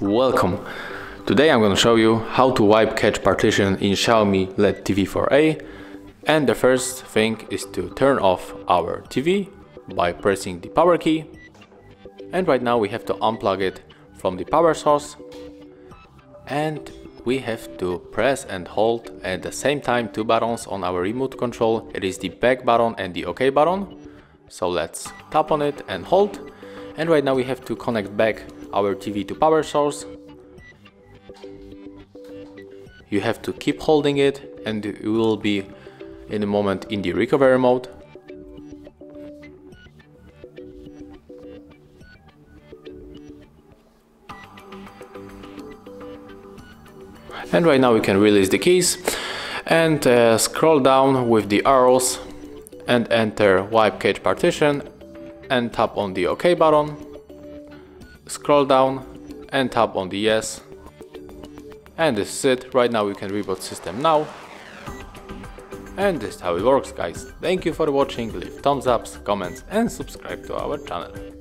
Welcome! Today I'm going to show you how to wipe cache partition in Xiaomi LED TV4A, and the first thing is to turn off our TV by pressing the power key, and right now we have to unplug it from the power source, and we have to press and hold at the same time two buttons on our remote control. It is the back button and the OK button. So let's tap on it and hold, and right now we have to connect back our TV to power source. You have to keep holding it and you will be in a moment in the recovery mode. And right now we can release the keys and scroll down with the arrows and enter wipe cache partition and tap on the OK button. Scroll down and tap on the yes. And this is it. Right now we can reboot system now. And this is how it works, guys. Thank you for watching. Leave thumbs ups, comments and subscribe to our channel.